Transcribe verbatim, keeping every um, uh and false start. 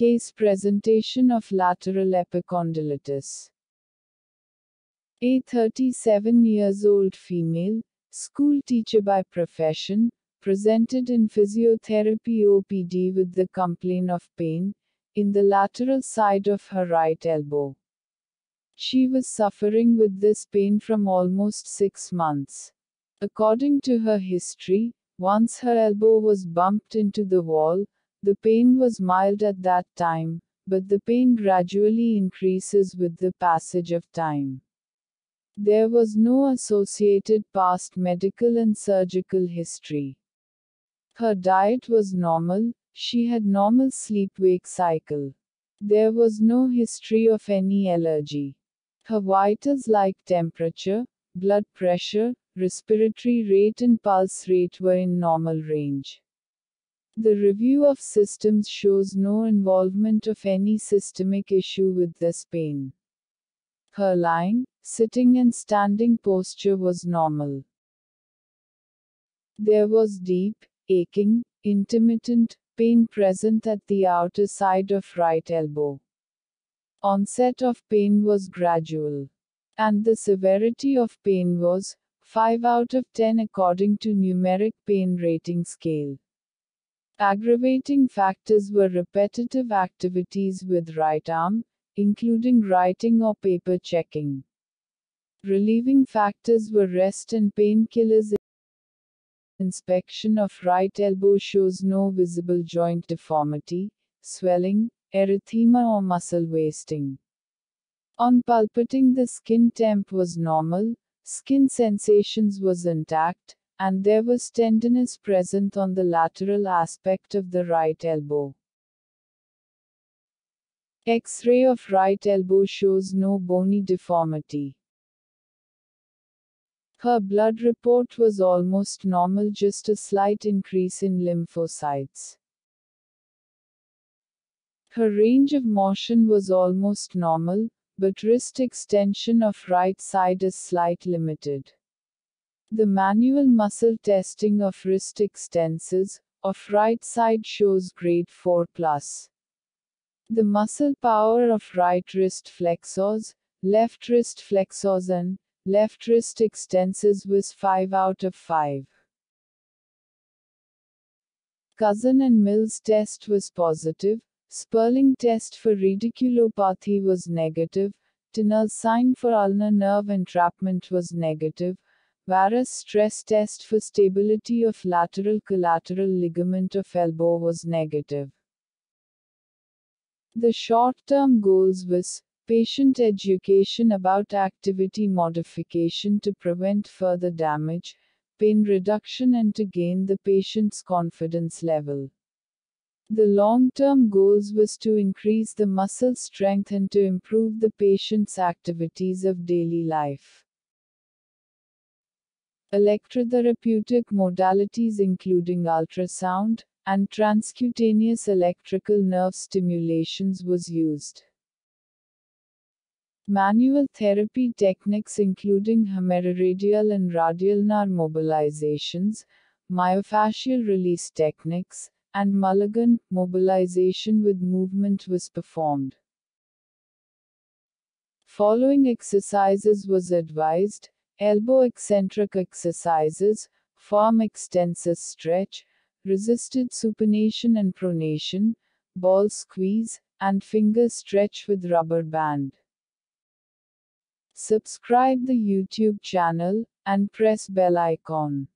Case presentation of lateral epicondylitis. A thirty-seven years old female, school teacher by profession, presented in physiotherapy O P D with the complaint of pain in the lateral side of her right elbow. She was suffering with this pain from almost six months. According to her history, once her elbow was bumped into the wall, the pain was mild at that time, but the pain gradually increases with the passage of time. There was no associated past medical and surgical history. Her diet was normal, she had normal sleep-wake cycle. There was no history of any allergy. Her vitals like temperature, blood pressure, respiratory rate and pulse rate were in normal range. The review of systems shows no involvement of any systemic issue with this pain. Her lying, sitting and standing posture was normal. There was deep, aching, intermittent pain present at the outer side of right elbow. Onset of pain was gradual. And the severity of pain was five out of ten according to numeric pain rating scale. Aggravating factors were repetitive activities with right arm, including writing or paper checking. Relieving factors were rest and painkillers. Inspection of right elbow shows no visible joint deformity, swelling, erythema or muscle wasting. On palpating, the skin temp was normal, skin sensations was intact, and there was tenderness present on the lateral aspect of the right elbow. X-ray of right elbow shows no bony deformity. Her blood report was almost normal, just a slight increase in lymphocytes. Her range of motion was almost normal, but wrist extension of right side is slightly limited. The manual muscle testing of wrist extensors of right side shows grade four plus. The muscle power of right wrist flexors, left wrist flexors and left wrist extensors was five out of five. Cozen and Mills test was positive, Spurling test for radiculopathy was negative, Tinel sign for ulnar nerve entrapment was negative, Varus stress test for stability of lateral collateral ligament of elbow was negative. The short-term goals was patient education about activity modification to prevent further damage, pain reduction and to gain the patient's confidence level. The long-term goals was to increase the muscle strength and to improve the patient's activities of daily life. Electrotherapeutic modalities including ultrasound and transcutaneous electrical nerve stimulations was used. Manual therapy techniques including humeroradial and radial nerve mobilizations, myofascial release techniques, and Mulligan mobilization with movement was performed. Following exercises was advised: elbow eccentric exercises, forearm extensor stretch, resisted supination and pronation, ball squeeze, and finger stretch with rubber band. Subscribe the YouTube channel and press bell icon.